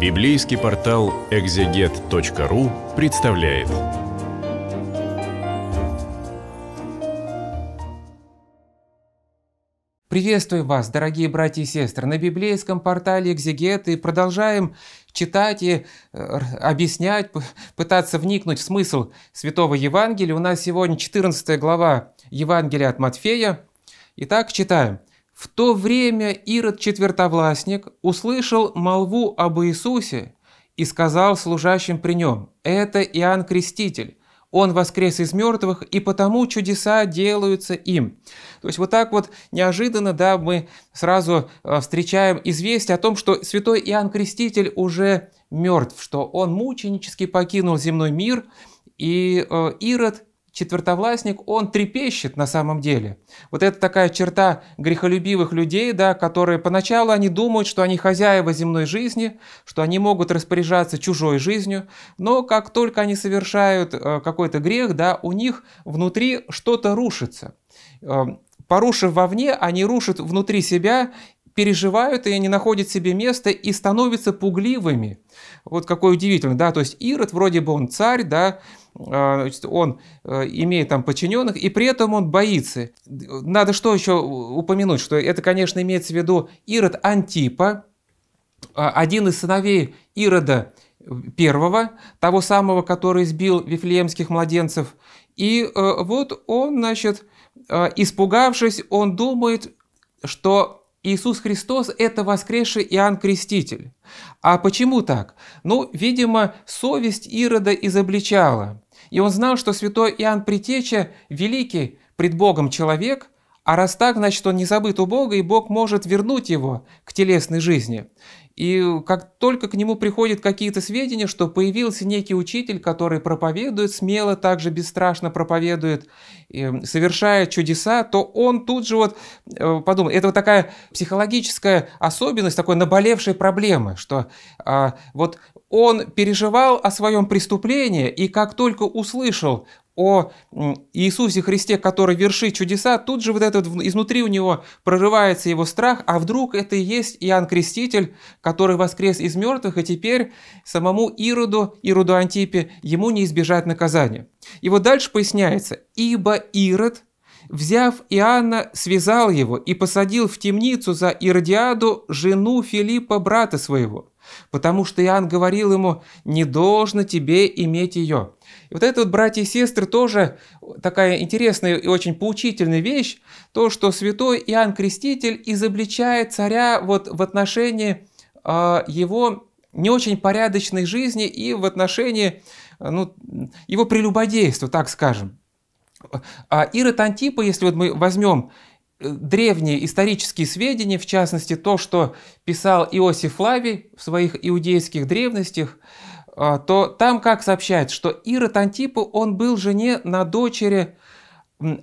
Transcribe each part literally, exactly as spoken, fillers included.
Библейский портал экзегет точка ру представляет. Приветствую вас, дорогие братья и сестры, на библейском портале «Экзегет», и продолжаем читать и объяснять, пытаться вникнуть в смысл Святого Евангелия. У нас сегодня четырнадцатая глава Евангелия от Матфея. Итак, читаем. «В то время Ирод Четвертовластник услышал молву об Иисусе и сказал служащим при нем: это Иоанн Креститель. Он воскрес из мертвых, и потому чудеса делаются им». То есть вот так вот неожиданно, да, мы сразу встречаем известие о том, что святой Иоанн Креститель уже мертв, что он мученически покинул земной мир, и Ирод Четвертовластник, он трепещет на самом деле. Вот это такая черта грехолюбивых людей, да, которые поначалу они думают, что они хозяева земной жизни, что они могут распоряжаться чужой жизнью, но как только они совершают какой-то грех, да, у них внутри что-то рушится. Порушив вовне, они рушат внутри себя, переживают и не находят себе места и становятся пугливыми. Вот какой удивительный, да, то есть Ирод, вроде бы он царь, да, он имеет там подчиненных, и при этом он боится. Надо что еще упомянуть, что это, конечно, имеется в виду Ирод Антипа, один из сыновей Ирода Первого, того самого, который избил вифлеемских младенцев. И вот он, значит, испугавшись, он думает, что Иисус Христос – это воскресший Иоанн Креститель. А почему так? Ну, видимо, совесть Ирода изобличала. И он знал, что святой Иоанн Предтеча – великий пред Богом человек, а раз так, значит, он не забыт у Бога, и Бог может вернуть его к телесной жизни. И как только к нему приходят какие-то сведения, что появился некий учитель, который проповедует смело, также бесстрашно проповедует, совершая чудеса, то он тут же вот подумал. Это вот такая психологическая особенность, такой наболевшей проблемы, что а, вот он переживал о своем преступлении, и как только услышал о Иисусе Христе, который вершит чудеса, тут же вот этот изнутри у него прорывается его страх, а вдруг это и есть Иоанн Креститель, который воскрес из мертвых, и теперь самому Ироду, Ироду Антипе, ему не избежать наказания. И вот дальше поясняется: «Ибо Ирод, взяв Иоанна, связал его и посадил в темницу за Иродиаду, жену Филиппа, брата своего, потому что Иоанн говорил ему: не должно тебе иметь ее». И вот это вот, братья и сестры, тоже такая интересная и очень поучительная вещь, то, что святой Иоанн Креститель изобличает царя вот в отношении э, его не очень порядочной жизни и в отношении ну, его прелюбодейства, так скажем. А Ирод Антипа, если вот мы возьмем древние исторические сведения, в частности, то, что писал Иосиф Флавий в своих иудейских древностях, то там как сообщается, что Ирод Антипа, он был жене на дочери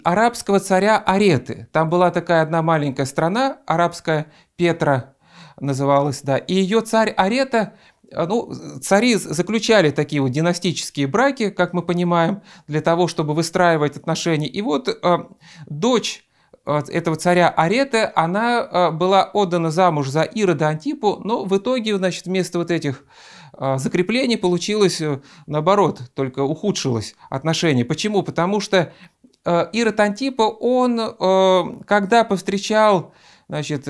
арабского царя Ареты. Там была такая одна маленькая страна, арабская, Петра называлась, да, и ее царь Арета. Ну, цари заключали такие вот династические браки, как мы понимаем, для того, чтобы выстраивать отношения. И вот э, дочь э, этого царя Арета, она э, была отдана замуж за Ирода Антипу, но в итоге, значит, вместо вот этих э, закреплений получилось э, наоборот, только ухудшилось отношение. Почему? Потому что э, Ирод Антипа, он, э, когда повстречал, значит,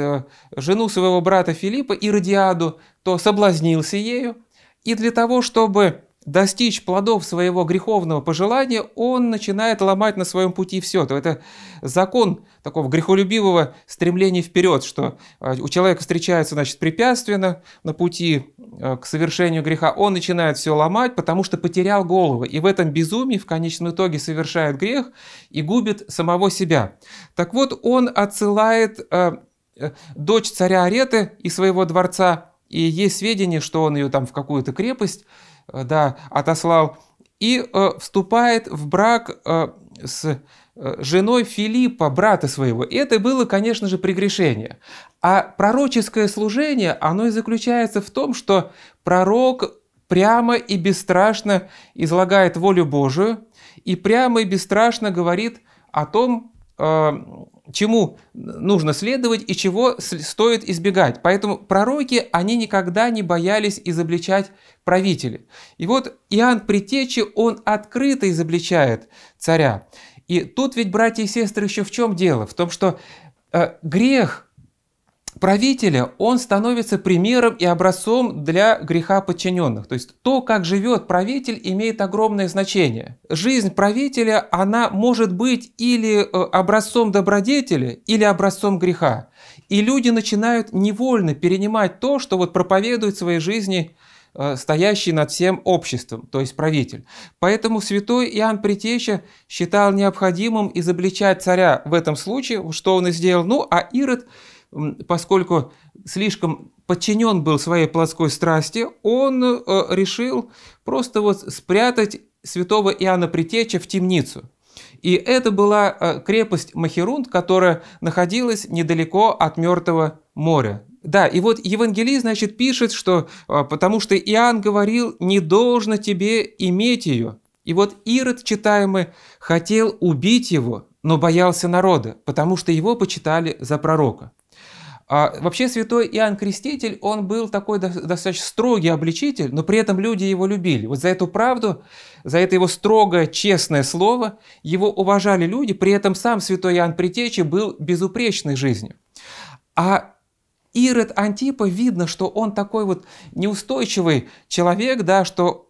жену своего брата Филиппа, Иродиаду, то соблазнился ею, и для того, чтобы достичь плодов своего греховного пожелания, он начинает ломать на своем пути все. То это закон такого грехолюбивого стремления вперед, что у человека встречаются, значит, препятствия на, на пути к совершению греха, он начинает все ломать, потому что потерял голову, и в этом безумии в конечном итоге совершает грех и губит самого себя. Так вот, он отсылает дочь царя Ареты из своего дворца, и есть сведения, что он ее там в какую-то крепость, да, отослал, и э, вступает в брак э, с э, женой Филиппа, брата своего. И это было, конечно же, прегрешение. А пророческое служение, оно и заключается в том, что пророк прямо и бесстрашно излагает волю Божию и прямо и бесстрашно говорит о том, чему нужно следовать и чего стоит избегать. Поэтому пророки, они никогда не боялись изобличать правителей. И вот Иоанн Предтечи, он открыто изобличает царя. И тут ведь, братья и сестры, еще в чем дело? В том, что э, грех правителя, он становится примером и образцом для греха подчиненных. То есть то, как живет правитель, имеет огромное значение. Жизнь правителя, она может быть или образцом добродетели, или образцом греха. И люди начинают невольно перенимать то, что вот проповедует в своей жизни стоящий над всем обществом, то есть правитель. Поэтому святой Иоанн Предтеча считал необходимым изобличать царя в этом случае, что он и сделал. Ну, а Ирод, поскольку слишком подчинен был своей плотской страсти, он решил просто вот спрятать святого Иоанна Предтечи в темницу. И это была крепость Махерунд, которая находилась недалеко от Мертвого моря. Да, и вот евангелист, значит, пишет, что потому что Иоанн говорил, не должно тебе иметь ее. И вот Ирод, читаемый, хотел убить его, но боялся народа, потому что его почитали за пророка. А вообще святой Иоанн Креститель, он был такой достаточно строгий обличитель, но при этом люди его любили. Вот за эту правду, за это его строгое, честное слово, его уважали люди, при этом сам святой Иоанн Предтечи был безупречной жизнью. А Ирод Антипа, видно, что он такой вот неустойчивый человек, да, что,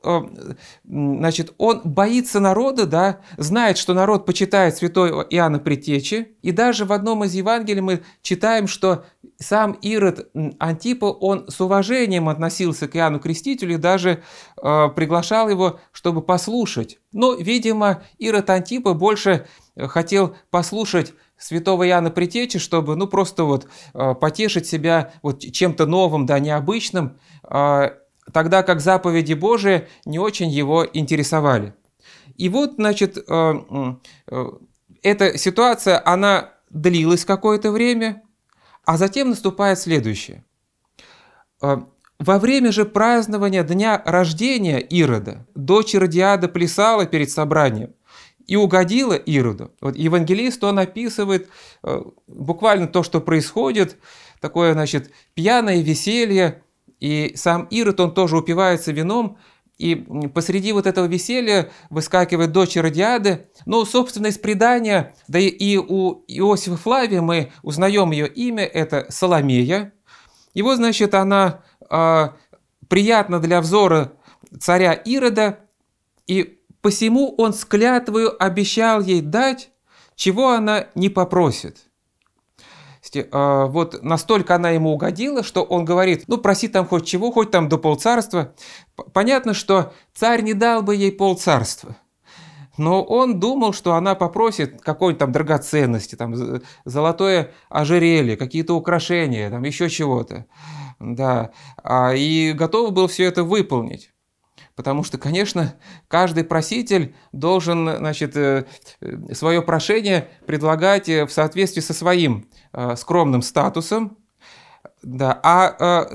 значит, он боится народа, да, знает, что народ почитает святого Иоанна Предтечи, и даже в одном из Евангелий мы читаем, что сам Ирод Антипа, он с уважением относился к Иоанну Крестителю и даже э, приглашал его, чтобы послушать. Но, видимо, Ирод Антипа больше хотел послушать святого Иоанна Предтечи, чтобы, ну, просто вот э, потешить себя вот чем-то новым, да, необычным, э, тогда как заповеди Божии не очень его интересовали. И вот, значит, э, э, эта ситуация, она длилась какое-то время, а затем наступает следующее. Во время же празднования дня рождения Ирода дочь Иродиада плясала перед собранием и угодила Ироду. Вот евангелист, он описывает буквально то, что происходит, такое, значит, пьяное веселье, и сам Ирод, он тоже упивается вином, и посреди вот этого веселья выскакивает дочь Иродиады. Ну, собственно, из предания, да и у Иосифа Флавия мы узнаем ее имя, это Соломея. И вот, значит, она э, приятна для взора царя Ирода, и посему он с клятвою обещал ей дать, чего она не попросит. Вот настолько она ему угодила, что он говорит, ну, проси там хоть чего, хоть там до полцарства. Понятно, что царь не дал бы ей полцарства, но он думал, что она попросит какой-нибудь там драгоценности, там, золотое ожерелье, какие-то украшения, там, еще чего-то. Да. И готов был все это выполнить. Потому что, конечно, каждый проситель должен, значит, свое прошение предлагать в соответствии со своим скромным статусом. Да. А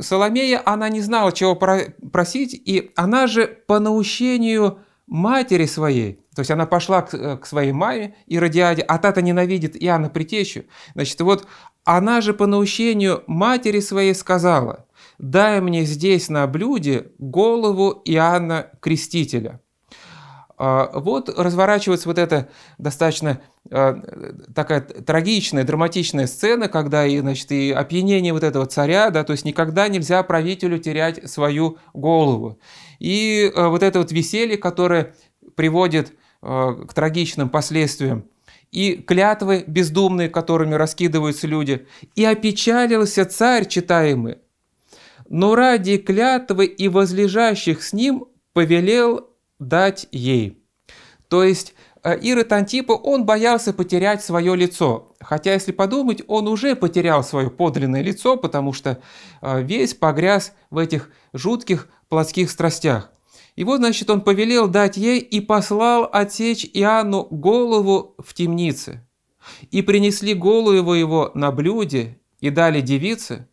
Соломея, она не знала, чего просить, и она же по наущению матери своей, то есть она пошла к своей маме Иродиаде, а та-то ненавидит Иоанна Предтечу, значит, вот она же по наущению матери своей сказала: «Дай мне здесь на блюде голову Иоанна Крестителя». Вот разворачивается вот эта достаточно такая трагичная, драматичная сцена, когда, значит, и опьянение вот этого царя, да, то есть никогда нельзя правителю терять свою голову. И вот это вот веселье, которое приводит к трагичным последствиям, и клятвы бездумные, которыми раскидываются люди. «И опечалился царь», читаемый, «но ради клятвы и возлежащих с ним повелел дать ей». То есть Ирод Антипа, он боялся потерять свое лицо. Хотя, если подумать, он уже потерял свое подлинное лицо, потому что весь погряз в этих жутких плотских страстях. И вот, значит, он повелел дать ей и послал отсечь Иоанну голову в темнице. И принесли голову его на блюде и дали девице,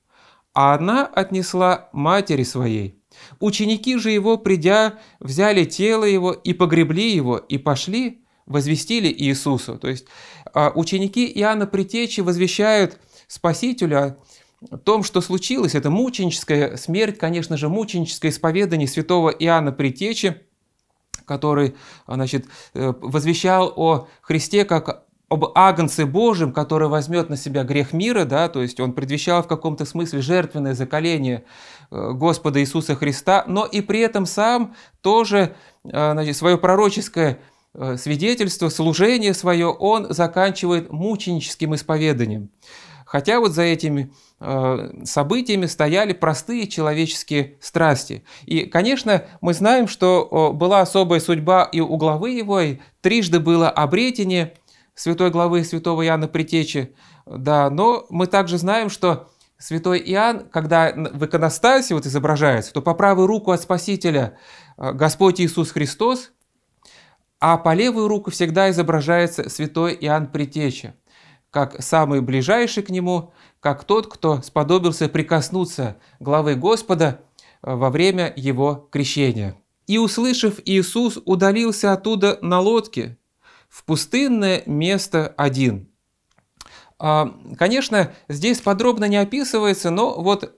а она отнесла матери своей. Ученики же его, придя, взяли тело его и погребли его, и пошли, возвестили Иисусу. То есть ученики Иоанна Претечи возвещают Спасителя о том, что случилось. Это мученическая смерть, конечно же, мученическое исповедание святого Иоанна Претечи, который, значит, возвещал о Христе как об агнце Божьем, который возьмет на себя грех мира, да, то есть он предвещал в каком-то смысле жертвенное заколение Господа Иисуса Христа, но и при этом сам тоже, значит, свое пророческое свидетельство, служение свое он заканчивает мученическим исповеданием. Хотя вот за этими событиями стояли простые человеческие страсти. И, конечно, мы знаем, что была особая судьба и у главы его, и трижды было обретение святой главы святого Иоанна Претечи. Да, но мы также знаем, что святой Иоанн, когда в иконостасе вот изображается, то по правую руку от Спасителя Господь Иисус Христос, а по левую руку всегда изображается святой Иоанн Претечи, как самый ближайший к нему, как тот, кто сподобился прикоснуться главы Господа во время его крещения. «И, услышав, Иисус удалился оттуда на лодке в пустынное место один». Конечно, здесь подробно не описывается, но вот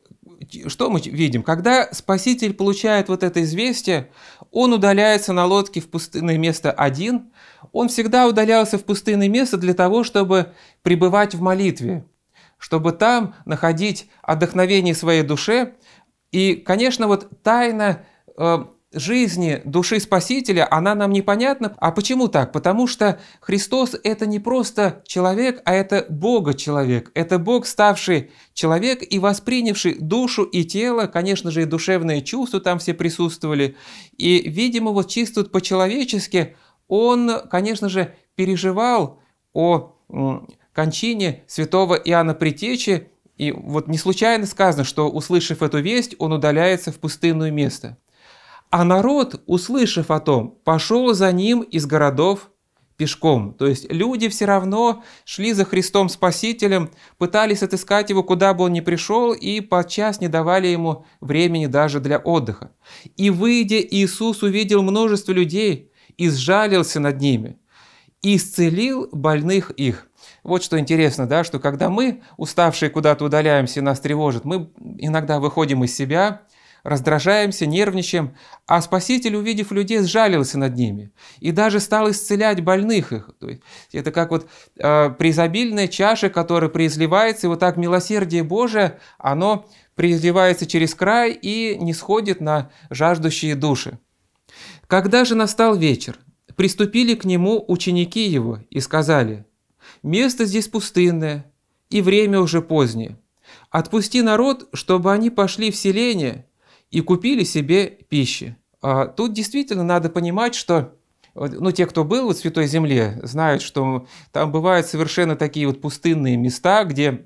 что мы видим? Когда Спаситель получает вот это известие, он удаляется на лодке в пустынное место один. Он всегда удалялся в пустынное место для того, чтобы пребывать в молитве, чтобы там находить отдохновение своей душе. И, конечно, вот тайна э, жизни души Спасителя, она нам непонятна. А почему так? Потому что Христос – это не просто человек, а это Бога-человек. Это Бог, ставший человек и воспринявший душу и тело, конечно же, и душевные чувства там все присутствовали. И, видимо, вот чисто по-человечески он, конечно же, переживал о кончине святого Иоанна Претечи. И вот не случайно сказано, что, услышав эту весть, он удаляется в пустынное место. А народ, услышав о том, пошел за ним из городов пешком. То есть люди все равно шли за Христом Спасителем, пытались отыскать его, куда бы он ни пришел, и подчас не давали ему времени даже для отдыха. «И, выйдя, Иисус увидел множество людей и сжалился над ними, и исцелил больных их». Вот что интересно, да, что когда мы, уставшие, куда-то удаляемся и нас тревожит, мы иногда выходим из себя, раздражаемся, нервничаем, а Спаситель, увидев людей, сжалился над ними и даже стал исцелять больных их. То есть это как вот э, преизобильная чаша, которая преизливается, и вот так милосердие Божие, оно преизливается через край и нисходит на жаждущие души. «Когда же настал вечер, приступили к нему ученики его и сказали: место здесь пустынное, и время уже позднее. Отпусти народ, чтобы они пошли в селение и купили себе пищи». А тут действительно надо понимать, что, ну, те, кто был вот в Святой Земле, знают, что там бывают совершенно такие вот пустынные места, где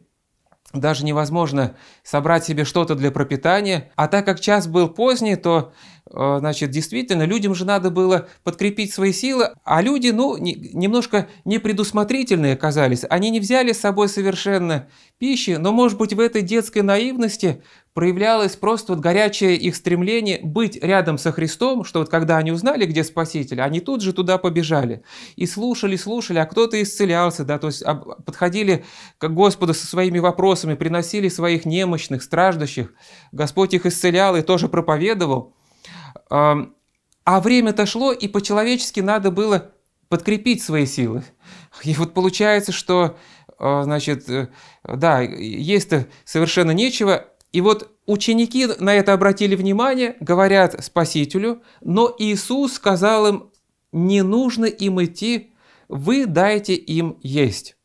даже невозможно собрать себе что-то для пропитания. А так как час был поздний, то, значит, действительно, людям же надо было подкрепить свои силы, а люди, ну, немножко непредусмотрительные оказались. Они не взяли с собой совершенно пищи, но, может быть, в этой детской наивности проявлялось просто вот горячее их стремление быть рядом со Христом, что вот когда они узнали, где Спаситель, они тут же туда побежали. И слушали, слушали, а кто-то исцелялся, да, то есть подходили к Господу со своими вопросами, приносили своих немощных, страждущих. Господь их исцелял и тоже проповедовал. А время-то шло, и по-человечески надо было подкрепить свои силы. И вот получается, что, значит, да, есть-то совершенно нечего. И вот ученики на это обратили внимание, говорят Спасителю, но Иисус сказал им: не нужно им идти, вы дайте им есть.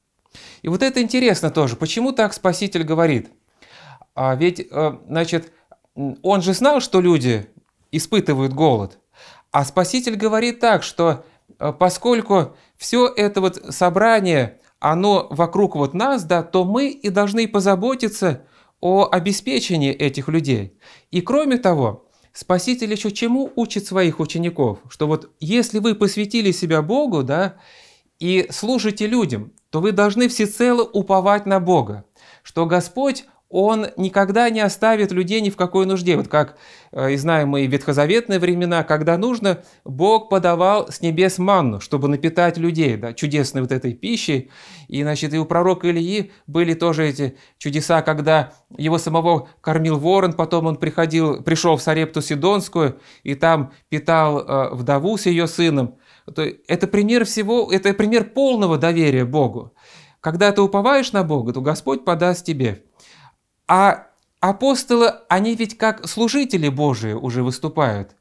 И вот это интересно тоже, почему так Спаситель говорит? А ведь, значит, он же знал, что люди испытывают голод, а Спаситель говорит так, что поскольку все это вот собрание, оно вокруг вот нас, да, то мы и должны позаботиться о обеспечении этих людей. И кроме того, Спаситель еще чему учит своих учеников? Что вот если вы посвятили себя Богу, да, и служите людям, то вы должны всецело уповать на Бога, что Господь, Он никогда не оставит людей ни в какой нужде. Вот как и знаем мы ветхозаветные времена, когда нужно, Бог подавал с небес манну, чтобы напитать людей, да, чудесной вот этой пищей. И, значит, и у пророка Илии были тоже эти чудеса, когда его самого кормил ворон, потом он приходил, пришел в Сарепту Сидонскую и там питал вдову с ее сыном. Это пример всего, это пример полного доверия Богу. Когда ты уповаешь на Бога, то Господь подаст тебе. А апостолы, они ведь как служители Божии уже выступают,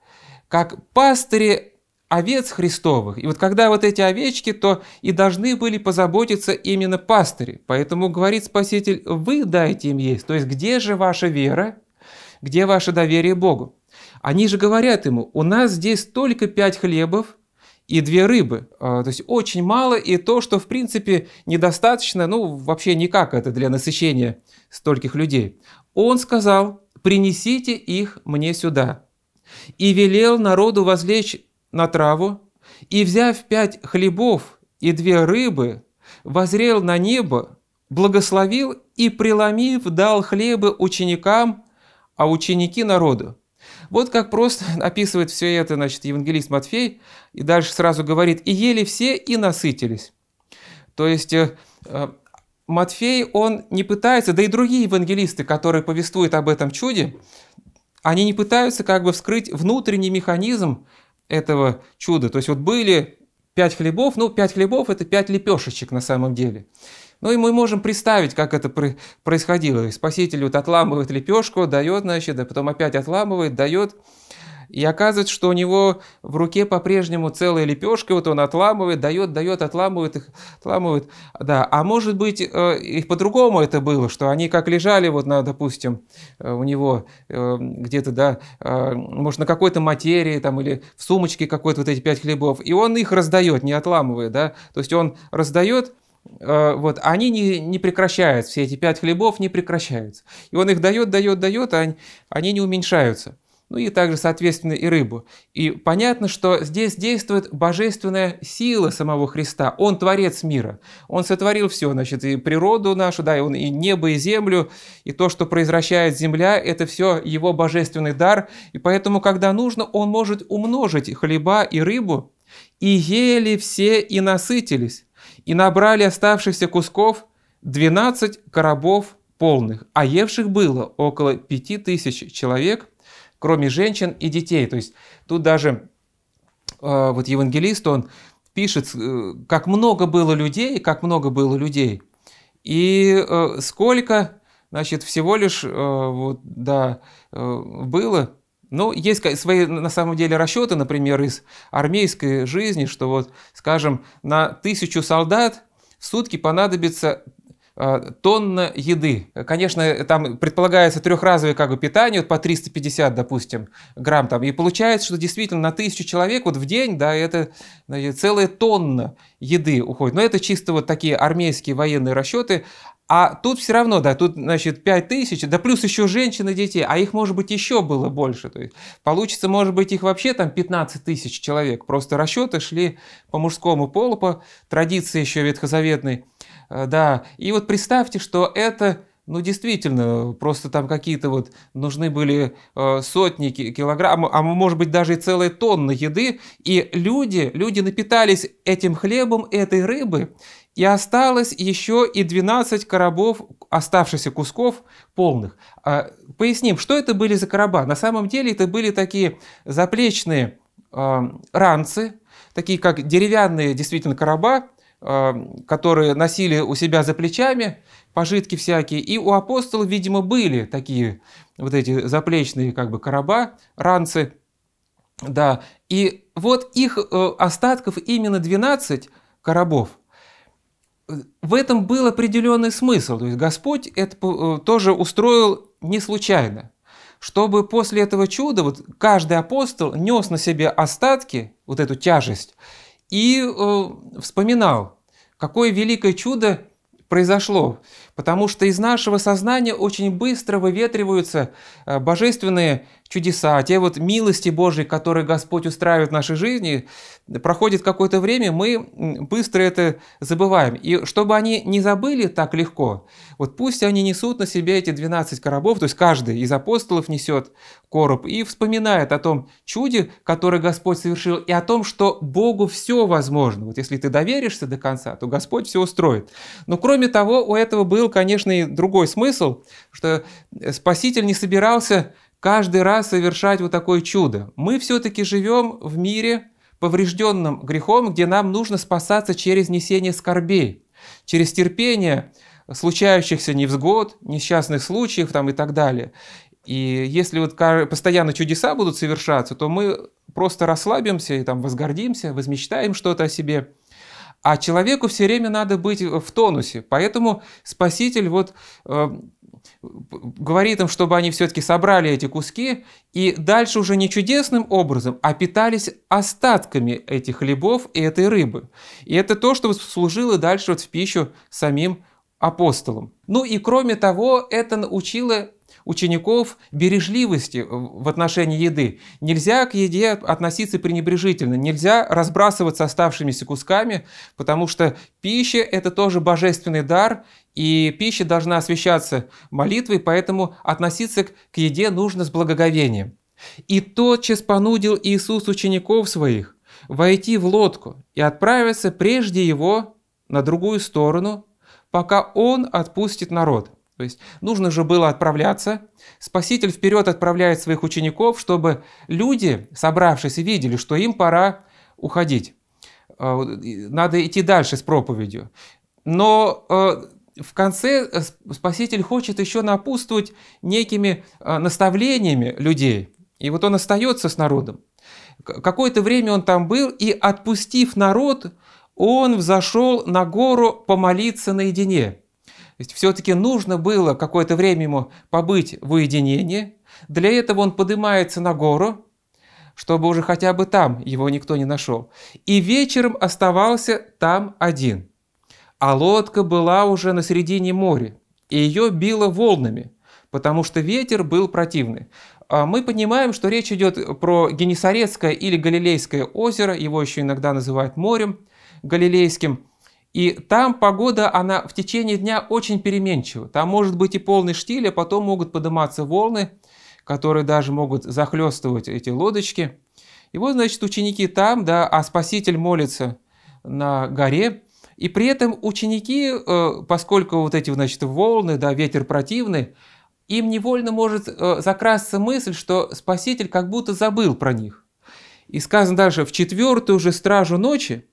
как пастыри овец Христовых. И вот когда вот эти овечки, то и должны были позаботиться именно пастыри. Поэтому говорит Спаситель, вы дайте им есть. То есть где же ваша вера, где ваше доверие Богу? Они же говорят ему, у нас здесь только пять хлебов и две рыбы. То есть очень мало, и то, что в принципе недостаточно, ну вообще никак это для насыщения стольких людей. Он сказал, принесите их мне сюда. И велел народу возлечь на траву, и, взяв пять хлебов и две рыбы, воззрел на небо, благословил и, преломив, дал хлебы ученикам, а ученики народу. Вот как просто описывает все это, значит, евангелист Матфей, и дальше сразу говорит, и ели все, и насытились. То есть Матфей, он не пытается, да и другие евангелисты, которые повествуют об этом чуде, они не пытаются как бы вскрыть внутренний механизм этого чуда. То есть вот были пять хлебов, ну пять хлебов – это пять лепешечек на самом деле. Ну и мы можем представить, как это происходило. Спаситель вот отламывает лепешку, дает, значит, а потом опять отламывает, дает. И оказывается, что у него в руке по-прежнему целая лепешка, вот он отламывает, дает, дает, отламывает их, отламывает. Да. А может быть, и по-другому это было, что они как лежали, вот, на, допустим, у него где-то, да, может, на какой-то материи там, или в сумочке какой-то вот эти пять хлебов, и он их раздает, не отламывая, да, то есть он раздает. Вот, они не, не прекращаются, все эти пять хлебов не прекращаются. И он их дает, дает, дает, а они, они не уменьшаются. Ну и также, соответственно, и рыбу. И понятно, что здесь действует божественная сила самого Христа. Он творец мира. Он сотворил все, значит, и природу нашу, да, и, он, и небо, и землю, и то, что произвращает земля, это все его божественный дар. И поэтому, когда нужно, он может умножить хлеба и рыбу. И ели все, и насытились. И набрали оставшихся кусков двенадцать коробов полных, а евших было около пяти тысяч человек, кроме женщин и детей. То есть тут даже э, вот евангелист, он пишет, э, как много было людей, как много было людей, и э, сколько, значит, всего лишь э, вот, да, э, было. Ну, есть свои, на самом деле, расчеты, например, из армейской жизни, что вот, скажем, на тысячу солдат в сутки понадобится э, тонна еды. Конечно, там предполагается трехразовое как бы питание, вот по триста пятьдесят, допустим, грамм там. И получается, что действительно на тысячу человек вот в день, да, это, значит, целая тонна еды уходит. Но это чисто вот такие армейские военные расчеты. А тут все равно, да, тут, значит, пять тысяч, да плюс еще женщин и детей, а их, может быть, еще было больше. То есть получится, может быть, их вообще там пятнадцать тысяч человек. Просто расчеты шли по мужскому полу, по традиции еще ветхозаветной. Да, и вот представьте, что это, ну, действительно, просто там какие-то вот нужны были сотни килограмм, а может быть, даже и целая тонна еды. И люди, люди напитались этим хлебом, этой рыбой. И осталось еще и двенадцать коробов, оставшихся кусков полных. Поясним, что это были за короба? На самом деле это были такие заплечные ранцы, такие как деревянные действительно короба, которые носили у себя за плечами, пожитки всякие. И у апостолов, видимо, были такие вот эти заплечные как бы короба, ранцы. Да. И вот их остатков именно двенадцать коробов. В этом был определенный смысл. То есть Господь это тоже устроил не случайно, чтобы после этого чуда вот каждый апостол нес на себе остатки, вот эту тяжесть, и э, вспоминал, какое великое чудо произошло. Потому что из нашего сознания очень быстро выветриваются божественные чудеса, те вот милости Божьи, которые Господь устраивает в нашей жизни. Проходит какое-то время, мы быстро это забываем. И чтобы они не забыли так легко, вот пусть они несут на себе эти двенадцать коробов, то есть каждый из апостолов несет короб и вспоминает о том чуде, которое Господь совершил, и о том, что Богу все возможно. Вот если ты доверишься до конца, то Господь все устроит. Но кроме того, у этого был, конечно, и другой смысл, что Спаситель не собирался каждый раз совершать вот такое чудо. Мы все-таки живем в мире, поврежденном грехом, где нам нужно спасаться через несение скорбей, через терпение случающихся невзгод, несчастных случаев там, и так далее. И если вот постоянно чудеса будут совершаться, то мы просто расслабимся и там, возгордимся, возмечтаем что-то о себе. А человеку все время надо быть в тонусе. Поэтому Спаситель вот, э, говорит им, чтобы они все-таки собрали эти куски и дальше уже не чудесным образом, а питались остатками этих хлебов и этой рыбы. И это то, что служило дальше вот в пищу самим апостолам. Ну и кроме того, это научило учеников бережливости в отношении еды. Нельзя к еде относиться пренебрежительно, нельзя разбрасываться оставшимися кусками, потому что пища – это тоже божественный дар, и пища должна освящаться молитвой, поэтому относиться к еде нужно с благоговением. «И тотчас понудил Иисус учеников своих войти в лодку и отправиться прежде его на другую сторону, пока он отпустит народ». То есть нужно же было отправляться. Спаситель вперед отправляет своих учеников, чтобы люди, собравшиеся, видели, что им пора уходить. Надо идти дальше с проповедью. Но в конце Спаситель хочет еще напутствовать некими наставлениями людей. И вот он остается с народом. Какое-то время он там был, и, отпустив народ, он взошел на гору помолиться наедине. То есть все-таки нужно было какое-то время ему побыть в уединении. Для этого он поднимается на гору, чтобы уже хотя бы там его никто не нашел. И вечером оставался там один. А лодка была уже на середине моря, и ее било волнами, потому что ветер был противный. Мы понимаем, что речь идет про Генесарецкое или Галилейское озеро, его еще иногда называют морем Галилейским. И там погода, она в течение дня очень переменчива. Там может быть и полный штиль, а потом могут подниматься волны, которые даже могут захлестывать эти лодочки. И вот, значит, ученики там, да, а Спаситель молится на горе. И при этом ученики, поскольку вот эти, значит, волны, да, ветер противный, им невольно может закрасться мысль, что Спаситель как будто забыл про них. И сказано дальше, в четвертую же стражу ночи.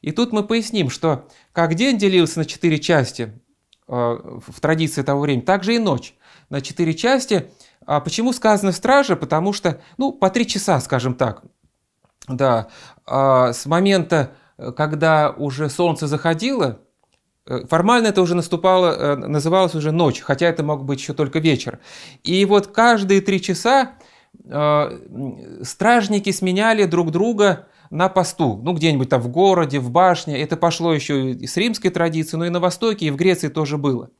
И тут мы поясним, что как день делился на четыре части в традиции того времени, так же и ночь на четыре части. А почему сказано «стража»? Потому что, ну, по три часа, скажем так, да, с момента, когда уже солнце заходило, формально это уже наступало, называлось уже ночь, хотя это мог быть еще только вечер. И вот каждые три часа стражники сменяли друг друга на посту, ну где-нибудь там в городе, в башне. Это пошло еще и с римской традиции, но и на Востоке, и в Греции тоже было.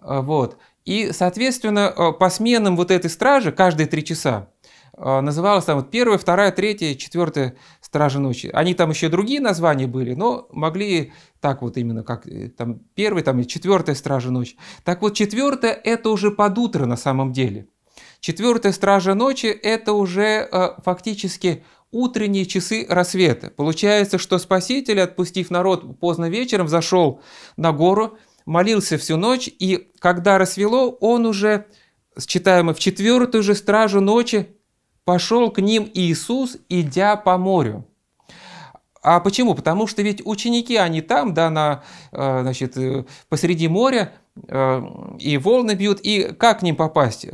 Вот. И, соответственно, по сменам вот этой стражи каждые три часа называлась там вот первая, вторая, третья, четвертая стража ночи. Они там еще другие названия были, но могли так вот именно, как там первая, там и четвертая стража ночи. Так вот, четвертая – это уже под утро на самом деле. Четвертая стража ночи – это уже фактически утренние часы рассвета. Получается, что Спаситель, отпустив народ поздно вечером, зашел на гору, молился всю ночь, и когда рассвело, он уже, читаем, в четвертую же стражу ночи пошел к ним Иисус, идя по морю. А почему? Потому что ведь ученики, они там, да, на, значит, посреди моря, и волны бьют, и как к ним попасть,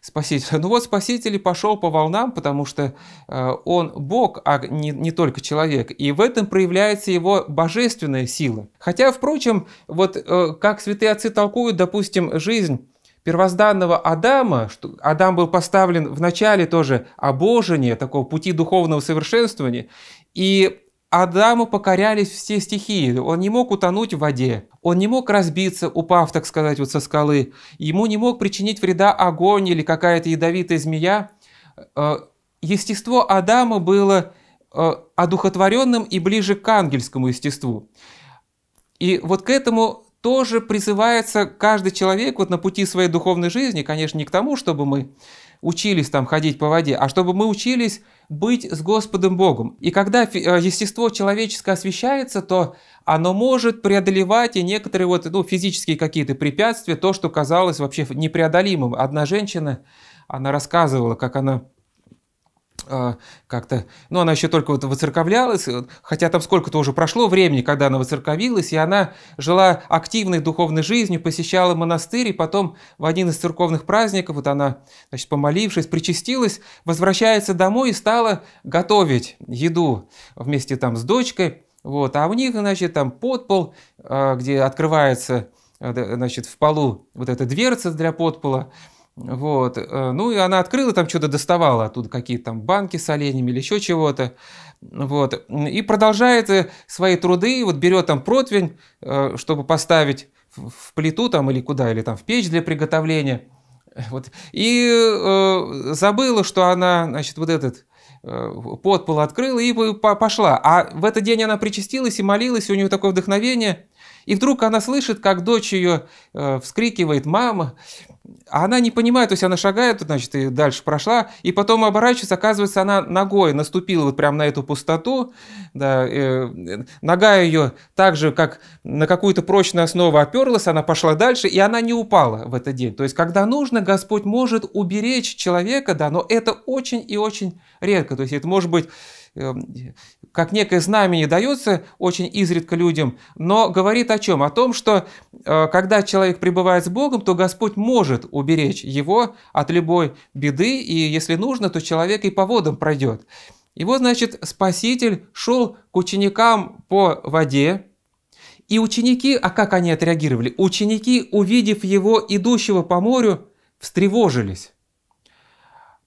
Спаситель? Ну вот Спаситель пошел по волнам, потому что он Бог, а не, не только человек, и в этом проявляется его божественная сила. Хотя, впрочем, вот как святые отцы толкуют, допустим, жизнь первозданного Адама, что Адам был поставлен в начале тоже обожения, такого пути духовного совершенствования, и Адаму покорялись все стихии, он не мог утонуть в воде, он не мог разбиться, упав, так сказать, вот со скалы, ему не мог причинить вреда огонь или какая-то ядовитая змея. Естество Адама было одухотворенным и ближе к ангельскому естеству. И вот к этому тоже призывается каждый человек вот на пути своей духовной жизни, конечно, не к тому, чтобы мы учились там ходить по воде, а чтобы мы учились быть с Господом Богом. И когда естество человеческое освещается, то оно может преодолевать и некоторые вот, ну, физические какие-то препятствия, то, что казалось вообще непреодолимым. Одна женщина, она рассказывала, как она э, как-то, ну, она еще только вот воцерковлялась, хотя там сколько-то уже прошло времени, когда она воцерковилась, и она жила активной духовной жизнью, посещала монастырь, и потом в один из церковных праздников, вот она, значит, помолившись, причастилась, возвращается домой и стала готовить еду вместе там с дочкой, вот, а у них, значит, там подпол, э, где открывается, э, значит, в полу вот эта дверца для подпола. Вот. Ну и она открыла, там что-то доставала, оттуда какие-то там банки с оленями или еще чего-то. Вот. И продолжает свои труды, вот берет там противень, чтобы поставить в плиту там или куда, или там в печь для приготовления. Вот. И э, забыла, что она, значит, вот этот э, подпол открыла и пошла. А в этот день она причастилась и молилась, и у нее такое вдохновение. И вдруг она слышит, как дочь ее э, вскрикивает «мама», а она не понимает, то есть она шагает, значит, и дальше прошла, и потом оборачивается, оказывается, она ногой наступила вот прямо на эту пустоту, да, э, нога ее так же, как на какую-то прочную основу оперлась, она пошла дальше, и она не упала в этот день. То есть, когда нужно, Господь может уберечь человека, да, но это очень и очень редко, то есть это может быть как некое знамение дается очень изредка людям, но говорит о чем? О том, что когда человек пребывает с Богом, то Господь может уберечь его от любой беды, и если нужно, то человек и по водам пройдет. И вот, значит, Спаситель шел к ученикам по воде, и ученики, а как они отреагировали? Ученики, увидев его, идущего по морю, встревожились.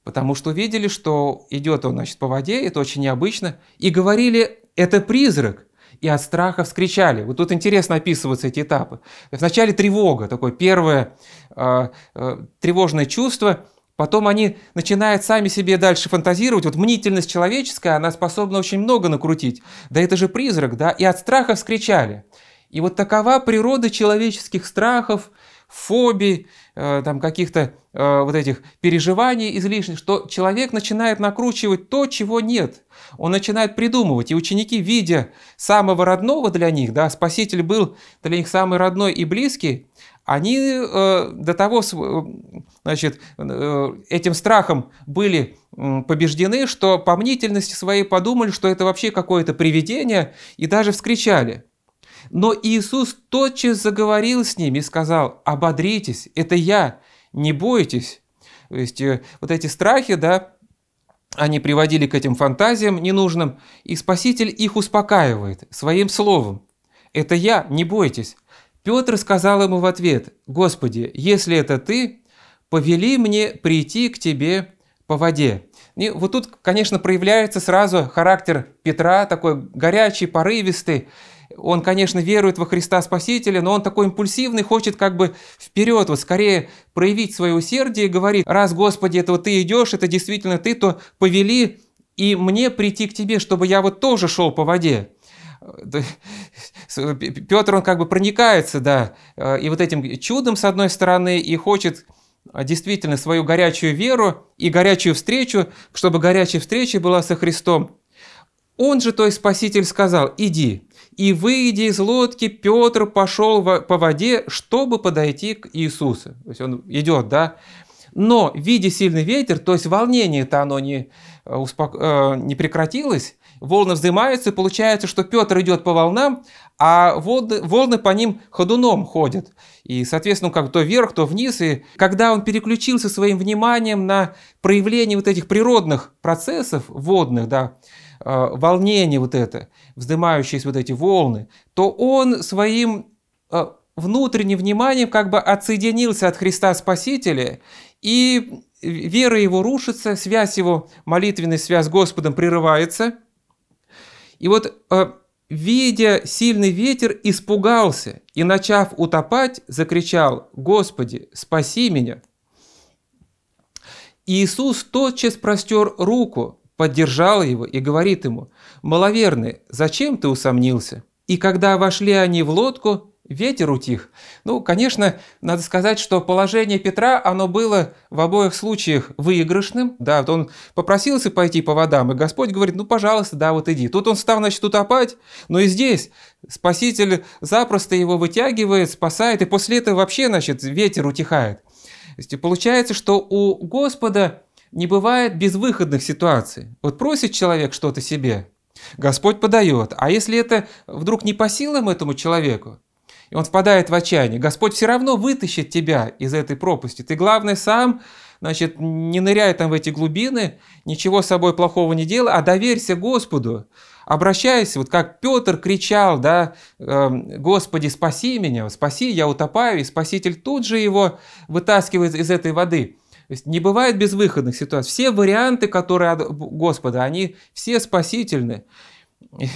Потому что видели, что идет он, значит, по воде, это очень необычно, и говорили, это призрак, и от страха вскричали. Вот тут интересно описываются эти этапы. Вначале тревога, такое первое э, э, тревожное чувство, потом они начинают сами себе дальше фантазировать. Вот мнительность человеческая, она способна очень много накрутить. Да это же призрак, да, и от страха вскричали. И вот такова природа человеческих страхов, фобий, там каких-то вот этих переживаний излишних, что человек начинает накручивать то, чего нет. Он начинает придумывать. И ученики, видя самого родного для них, да, Спаситель был для них самый родной и близкий, они э, до того, значит, э, этим страхом были побеждены, что по мнительности своей подумали, что это вообще какое-то привидение, и даже вскричали. Но Иисус тотчас заговорил с ними и сказал: «Ободритесь, это я, не бойтесь». То есть вот эти страхи, да, они приводили к этим фантазиям ненужным, и Спаситель их успокаивает своим словом: «Это я, не бойтесь». Петр сказал ему в ответ: «Господи, если это ты, повели мне прийти к тебе по воде». И вот тут, конечно, проявляется сразу характер Петра, такой горячий, порывистый. Он, конечно, верует во Христа Спасителя, но он такой импульсивный, хочет как бы вперед, вот скорее проявить свое усердие и говорит: раз, Господи, это вот ты идешь, это действительно ты, то повели и мне прийти к тебе, чтобы я вот тоже шел по воде. Петр, он как бы проникается, да, и вот этим чудом, с одной стороны, и хочет действительно свою горячую веру и горячую встречу, чтобы горячая встреча была со Христом. Он же, то есть Спаситель, сказал: «Иди». И, выйдя из лодки, Петр пошел по воде, чтобы подойти к Иисусу. То есть он идет, да. Но, видя сильный ветер, то есть волнение-то оно не, успоко... э, не прекратилось, волны вздымаются, и получается, что Петр идет по волнам, а волны, волны по ним ходуном ходят. И, соответственно, как то вверх, то вниз. И когда он переключился своим вниманием на проявление вот этих природных процессов водных, да, волнение вот это, вздымающиеся вот эти волны, то он своим внутренним вниманием как бы отсоединился от Христа Спасителя, и вера его рушится, связь его, молитвенная связь с Господом прерывается, И вот, видя сильный ветер, испугался и, начав утопать, закричал: «Господи, спаси меня!» Иисус тотчас простер руку, поддержал его и говорит ему: «Маловерный, зачем ты усомнился?» И когда вошли они в лодку, ветер утих. Ну, конечно, надо сказать, что положение Петра, оно было в обоих случаях выигрышным. Да, вот он попросился пойти по водам, и Господь говорит: ну, пожалуйста, да, вот иди. Тут он стал, значит, утопать, но и здесь Спаситель запросто его вытягивает, спасает, и после этого вообще, значит, ветер утихает. То есть получается, что у Господа не бывает безвыходных ситуаций. Вот просит человек что-то себе, Господь подает. А если это вдруг не по силам этому человеку, и он впадает в отчаяние, Господь все равно вытащит тебя из этой пропасти. Ты, главное, сам, значит, не ныряй там в эти глубины, ничего с собой плохого не делай, а доверься Господу. Обращайся, вот как Петр кричал, да: «Господи, спаси меня, спаси, я утопаю», и Спаситель тут же его вытаскивает из этой воды. То есть не бывает безвыходных ситуаций. Все варианты, которые от Господа, они все спасительны.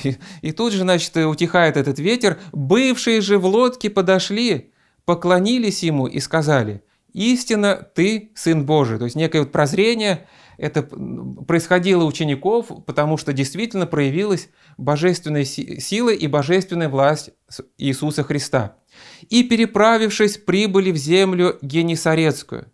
И, и тут же, значит, утихает этот ветер. «Бывшие же в лодке подошли, поклонились ему и сказали: истинно, ты Сын Божий». То есть некое вот прозрение, это происходило у учеников, потому что действительно проявилась божественная сила и божественная власть Иисуса Христа. «И, переправившись, прибыли в землю Генесарецкую.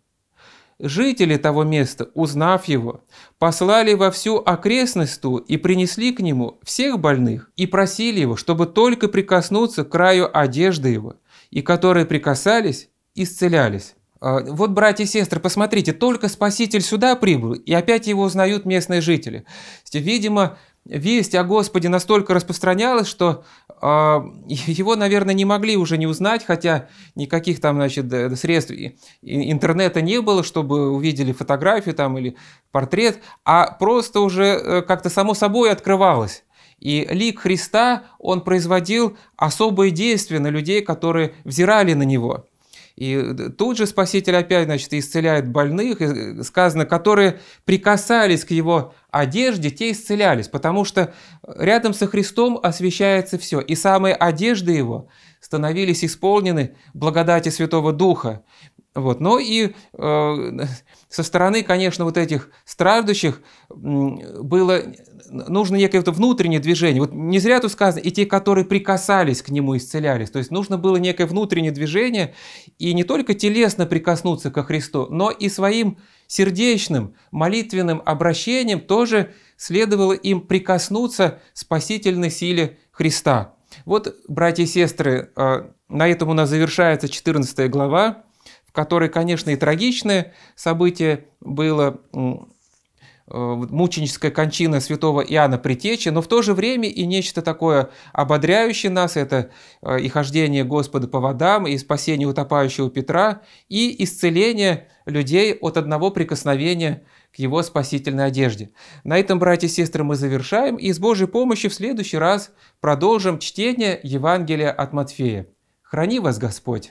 Жители того места, узнав его, послали во всю окрестность ту и принесли к нему всех больных и просили его, чтобы только прикоснуться к краю одежды его, и которые прикасались, исцелялись». Вот, братья и сестры, посмотрите, только Спаситель сюда прибыл, и опять его узнают местные жители. Видимо, весть о Господе настолько распространялась, что его, наверное, не могли уже не узнать, хотя никаких там, значит, средств интернета не было, чтобы увидели фотографию там или портрет, а просто уже как-то само собой открывалось. И лик Христа, он производил особые действия на людей, которые взирали на него. И тут же Спаситель опять, значит, исцеляет больных, и сказано: которые прикасались к его одежде, те исцелялись, потому что рядом со Христом освещается все, и самые одежды его становились исполнены благодати Святого Духа. Вот. Но и э, со стороны, конечно, вот этих страждущих было нужно некое внутреннее движение. Вот не зря тут сказано: и те, которые прикасались к нему, исцелялись. То есть нужно было некое внутреннее движение, и не только телесно прикоснуться ко Христу, но и своим сердечным, молитвенным обращением тоже следовало им прикоснуться к спасительной силе Христа. Вот, братья и сестры, э, на этом у нас завершается четырнадцатая глава, которой, конечно, и трагичное событие было, мученическая кончина святого Иоанна Предтечи, но в то же время и нечто такое ободряющее нас, это и хождение Господа по водам, и спасение утопающего Петра, и исцеление людей от одного прикосновения к его спасительной одежде. На этом, братья и сестры, мы завершаем, и с Божьей помощью в следующий раз продолжим чтение Евангелия от Матфея. Храни вас Господь!